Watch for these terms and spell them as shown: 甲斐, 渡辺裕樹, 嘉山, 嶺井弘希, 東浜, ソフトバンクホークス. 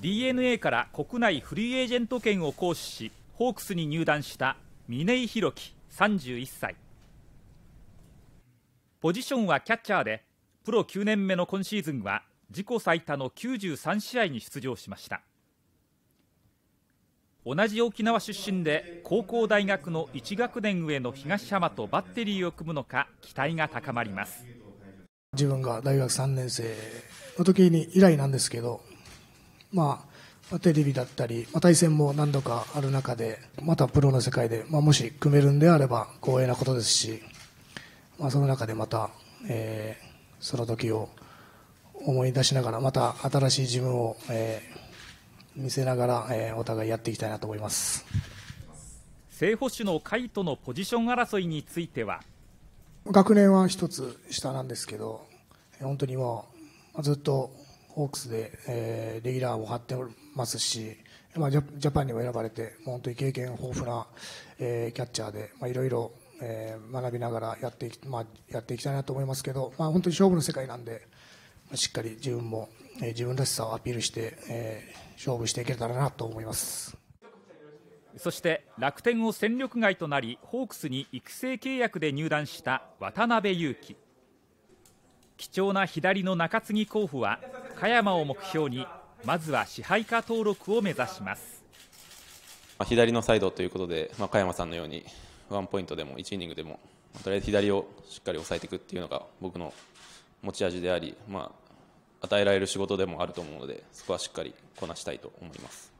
DNA から国内フリーエージェント権を行使し、ホークスに入団した嶺井弘希31歳。ポジションはキャッチャーで、プロ9年目の今シーズンは自己最多の93試合に出場しました。同じ沖縄出身で、高校大学の1学年上の東浜とバッテリーを組むのか期待が高まります。自分が大学3年生の時に以来なんですけど、テレビだったり、対戦も何度かある中で、またプロの世界で、もし組めるんであれば光栄なことですし、その中でまた、その時を思い出しながら、また新しい自分を、見せながら、お互いやっていきたいなと思います。正捕手の甲斐とのポジション争いについては、学年は一つ下なんですけど、本当にもうずっとホークスで、レギュラーを張ってますし、ジャパンにも選ばれて、本当に経験豊富な、キャッチャーで、いろいろ学びながらやっていきたいなと思いますけど、本当に勝負の世界なんで、しっかり自分も、自分らしさをアピールして、勝負していけたらなと思います。そして楽天を戦力外となり、ホークスに育成契約で入団した渡辺裕樹。貴重な左の中継ぎ候補は嘉山を目標に、まずは支配下登録を目指します。左のサイドということで、嘉山さんのようにワンポイントでも1イニングでも、とりあえず左をしっかり抑えていくっていうのが僕の持ち味であり、与えられる仕事でもあると思うので、そこはしっかりこなしたいと思います。